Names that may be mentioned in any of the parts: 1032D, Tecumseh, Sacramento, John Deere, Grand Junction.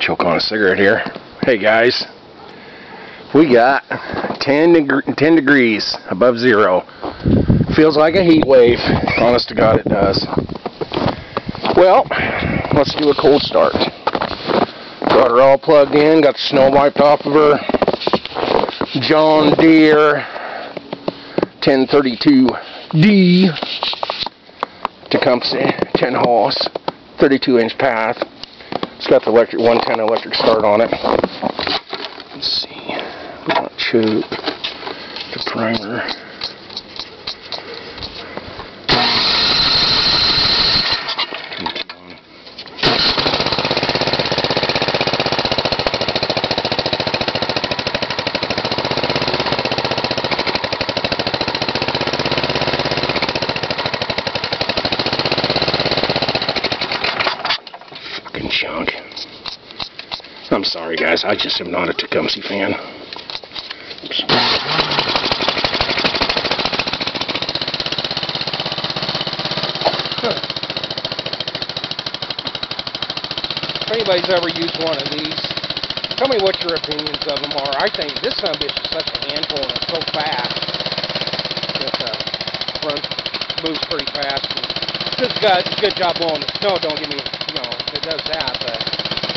Choke on a cigarette here. Hey guys, we got 10 degrees above zero. Feels like a heat wave. Honest to God, it does. Well, let's do a cold start. Got her all plugged in. Got the snow wiped off of her John Deere 1032D Tecumseh 10 horse 32-inch path. It's got the electric 110 electric start on it. Let's see. We want to choke the primer. Junk. I'm sorry guys, I just am not a Tecumseh fan. Oops. Huh. If anybody's ever used one of these, tell me what your opinions of them are. I think this son of a bitch is such a handful and it's so fast. It moves pretty fast. This guy's a good job blowing the snow, don't give me, you know, it does that, but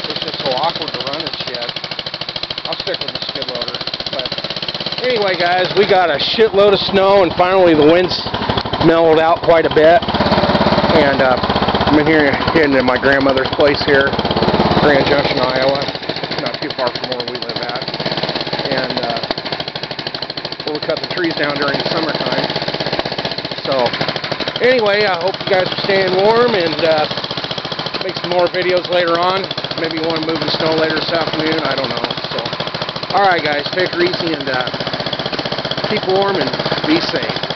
it's just so awkward to run and shit. I'll stick with the skid loader. But anyway, guys, we got a shitload of snow, and finally the wind's mellowed out quite a bit. And I'm in here heading to my grandmother's place here, Grand Junction, Iowa. Not too far from where we live at. And we'll cut the trees down during the summertime. So anyway, I hope you guys are staying warm and. Make some more videos later on. Maybe you want to move the snow later this afternoon. I don't know. So, all right, guys, take it easy and keep warm and be safe.